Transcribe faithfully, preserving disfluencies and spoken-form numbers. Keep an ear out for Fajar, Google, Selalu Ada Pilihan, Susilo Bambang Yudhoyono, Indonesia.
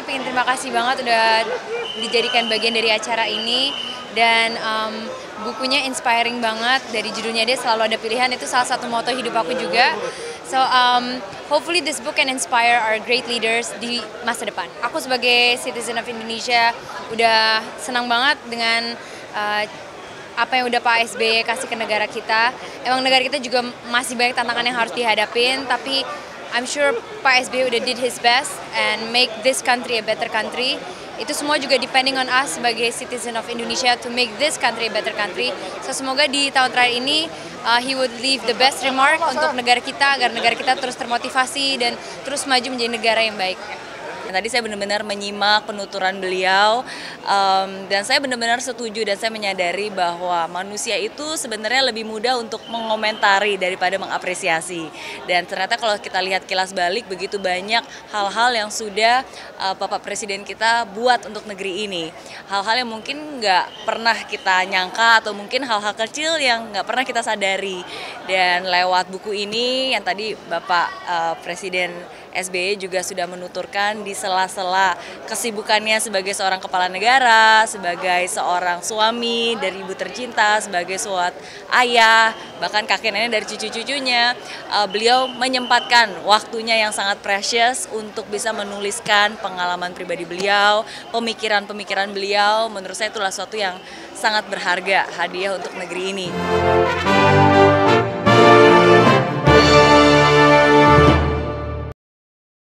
sekali pengen terima kasih banget udah dijadikan bagian dari acara ini. Dan um, bukunya inspiring banget, dari judulnya dia Selalu Ada Pilihan, itu salah satu moto hidup aku juga. So um, hopefully this book can inspire our great leaders di masa depan. Aku sebagai citizen of Indonesia udah senang banget dengan uh, apa yang udah Pak S B Y kasih ke negara kita. Emang negara kita juga masih banyak tantangan yang harus dihadapin, tapi I'm sure Pak S B Y udah did his best and make this country a better country. Itu semua juga depending on us sebagai citizen of Indonesia to make this country a better country. So semoga di tahun terakhir ini uh, he would leave the best remark untuk negara kita, agar negara kita terus termotivasi dan terus maju menjadi negara yang baik. Tadi saya benar-benar menyimak penuturan beliau um, dan saya benar-benar setuju, dan saya menyadari bahwa manusia itu sebenarnya lebih mudah untuk mengomentari daripada mengapresiasi. Dan ternyata kalau kita lihat kilas balik, begitu banyak hal-hal yang sudah uh, Bapak Presiden kita buat untuk negeri ini. Hal-hal yang mungkin nggak pernah kita nyangka, atau mungkin hal-hal kecil yang nggak pernah kita sadari. Dan lewat buku ini yang tadi Bapak uh, Presiden S B Y juga sudah menuturkan di sela-sela kesibukannya sebagai seorang kepala negara, sebagai seorang suami dari ibu tercinta, sebagai suat ayah, bahkan kakek nenek dari cucu-cucunya, uh, beliau menyempatkan waktunya yang sangat precious untuk bisa menuliskan pengalaman pribadi beliau, pemikiran-pemikiran beliau. Menurut saya itulah suatu yang sangat berharga, hadiah untuk negeri ini.